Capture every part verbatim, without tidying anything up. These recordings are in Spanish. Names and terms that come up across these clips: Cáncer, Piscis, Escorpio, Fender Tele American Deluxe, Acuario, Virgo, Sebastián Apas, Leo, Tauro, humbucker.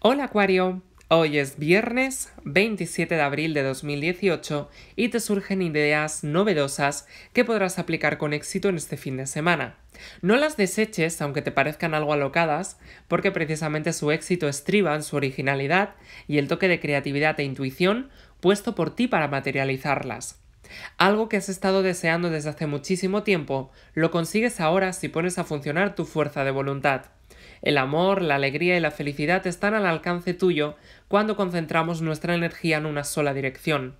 Hola Acuario, hoy es viernes veintisiete de abril de dos mil dieciocho y te surgen ideas novedosas que podrás aplicar con éxito en este fin de semana. No las deseches aunque te parezcan algo alocadas, porque precisamente su éxito estriba en su originalidad y el toque de creatividad e intuición puesto por ti para materializarlas. Algo que has estado deseando desde hace muchísimo tiempo, lo consigues ahora si pones a funcionar tu fuerza de voluntad. El amor, la alegría y la felicidad están al alcance tuyo cuando concentramos nuestra energía en una sola dirección.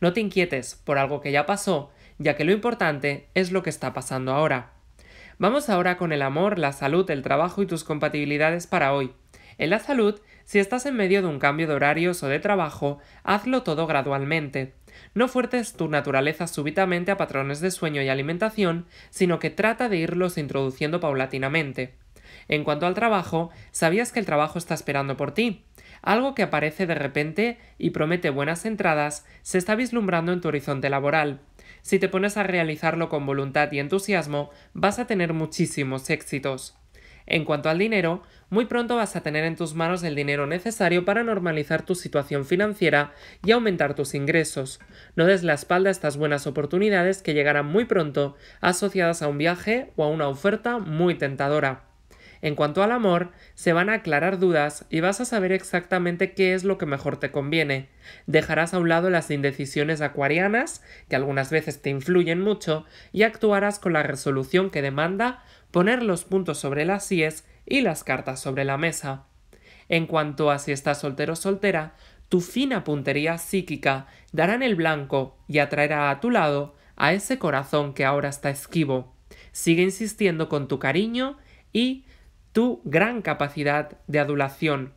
No te inquietes por algo que ya pasó, ya que lo importante es lo que está pasando ahora. Vamos ahora con el amor, la salud, el trabajo y tus compatibilidades para hoy. En la salud, si estás en medio de un cambio de horarios o de trabajo, hazlo todo gradualmente. No fuerces tu naturaleza súbitamente a patrones de sueño y alimentación, sino que trata de irlos introduciendo paulatinamente. En cuanto al trabajo, sabías que el trabajo está esperando por ti. Algo que aparece de repente y promete buenas entradas se está vislumbrando en tu horizonte laboral. Si te pones a realizarlo con voluntad y entusiasmo, vas a tener muchísimos éxitos. En cuanto al dinero, muy pronto vas a tener en tus manos el dinero necesario para normalizar tu situación financiera y aumentar tus ingresos. No des la espalda a estas buenas oportunidades que llegarán muy pronto, asociadas a un viaje o a una oferta muy tentadora. En cuanto al amor, se van a aclarar dudas y vas a saber exactamente qué es lo que mejor te conviene. Dejarás a un lado las indecisiones acuarianas, que algunas veces te influyen mucho, y actuarás con la resolución que demanda poner los puntos sobre las íes y las cartas sobre la mesa. En cuanto a si estás soltero o soltera, tu fina puntería psíquica dará en el blanco y atraerá a tu lado a ese corazón que ahora está esquivo. Sigue insistiendo con tu cariño y tu gran capacidad de adulación.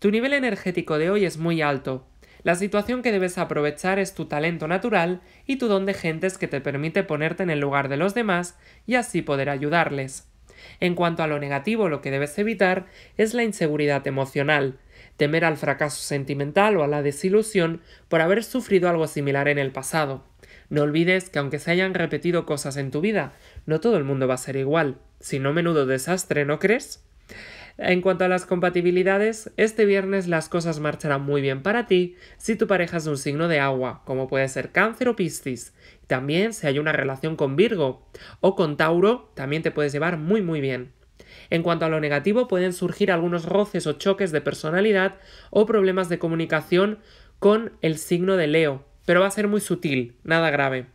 Tu nivel energético de hoy es muy alto. La situación que debes aprovechar es tu talento natural y tu don de gentes que te permite ponerte en el lugar de los demás y así poder ayudarles. En cuanto a lo negativo, lo que debes evitar es la inseguridad emocional, temer al fracaso sentimental o a la desilusión por haber sufrido algo similar en el pasado. No olvides que aunque se hayan repetido cosas en tu vida, no todo el mundo va a ser igual. Si no, menudo desastre, ¿no crees? En cuanto a las compatibilidades, este viernes las cosas marcharán muy bien para ti si tu pareja es de un signo de agua, como puede ser Cáncer o Piscis. También si hay una relación con Virgo o con Tauro, también te puedes llevar muy muy bien. En cuanto a lo negativo, pueden surgir algunos roces o choques de personalidad o problemas de comunicación con el signo de Leo, pero va a ser muy sutil, nada grave.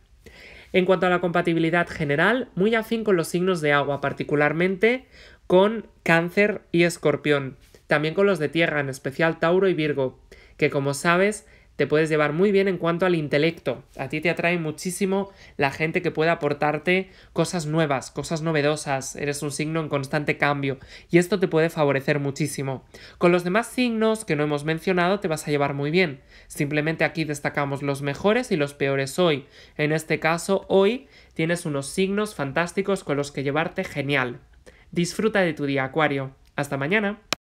En cuanto a la compatibilidad general, muy afín con los signos de agua, particularmente con Cáncer y Escorpión. También con los de tierra, en especial Tauro y Virgo, que como sabes te puedes llevar muy bien en cuanto al intelecto. A ti te atrae muchísimo la gente que pueda aportarte cosas nuevas, cosas novedosas. Eres un signo en constante cambio y esto te puede favorecer muchísimo. Con los demás signos que no hemos mencionado te vas a llevar muy bien. Simplemente aquí destacamos los mejores y los peores hoy. En este caso, hoy tienes unos signos fantásticos con los que llevarte genial. Disfruta de tu día, Acuario. Hasta mañana.